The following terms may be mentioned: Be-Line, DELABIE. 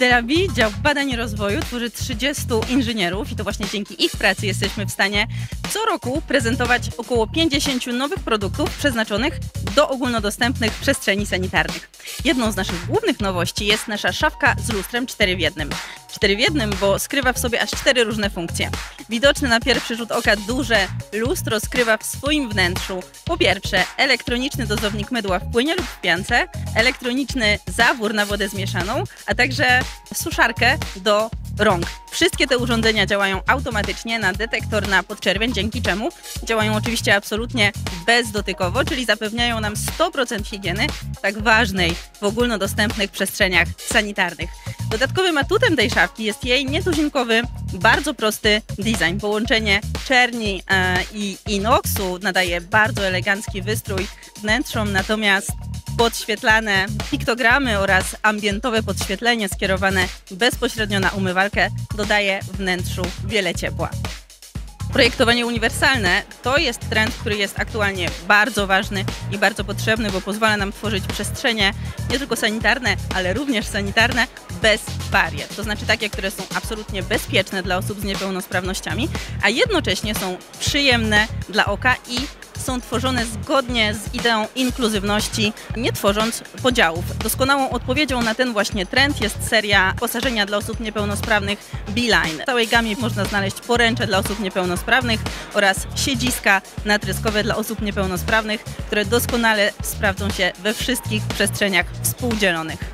DELABIE, dział badań i rozwoju, tworzy 30 inżynierów i to właśnie dzięki ich pracy jesteśmy w stanie co roku prezentować około 50 nowych produktów przeznaczonych do ogólnodostępnych przestrzeni sanitarnych. Jedną z naszych głównych nowości jest nasza szafka z lustrem 4 w 1. 4 w 1, bo skrywa w sobie aż 4 różne funkcje. Widoczne na pierwszy rzut oka duże lustro skrywa w swoim wnętrzu po pierwsze elektroniczny dozownik mydła w płynie lub w piance, elektroniczny zawór na wodę zmieszaną, a także suszarkę do rąk. Wszystkie te urządzenia działają automatycznie na detektor na podczerwień, dzięki czemu działają oczywiście absolutnie bezdotykowo, czyli zapewniają nam 100% higieny, tak ważnej w ogólnodostępnych przestrzeniach sanitarnych. Dodatkowym atutem tej szafki jest jej nietuzinkowy, bardzo prosty design. Połączenie czerni i inoksu nadaje bardzo elegancki wystrój wnętrzom, natomiast podświetlane piktogramy oraz ambientowe podświetlenie skierowane bezpośrednio na umywalkę dodaje wnętrzu wiele ciepła. Projektowanie uniwersalne to jest trend, który jest aktualnie bardzo ważny i bardzo potrzebny, bo pozwala nam tworzyć przestrzenie nie tylko sanitarne, ale również sanitarne bez barier. To znaczy takie, które są absolutnie bezpieczne dla osób z niepełnosprawnościami, a jednocześnie są przyjemne dla oka i są tworzone zgodnie z ideą inkluzywności, nie tworząc podziałów. Doskonałą odpowiedzią na ten właśnie trend jest seria wyposażenia dla osób niepełnosprawnych Be-Line. W całej gamie można znaleźć poręcze dla osób niepełnosprawnych oraz siedziska natryskowe dla osób niepełnosprawnych, które doskonale sprawdzą się we wszystkich przestrzeniach współdzielonych.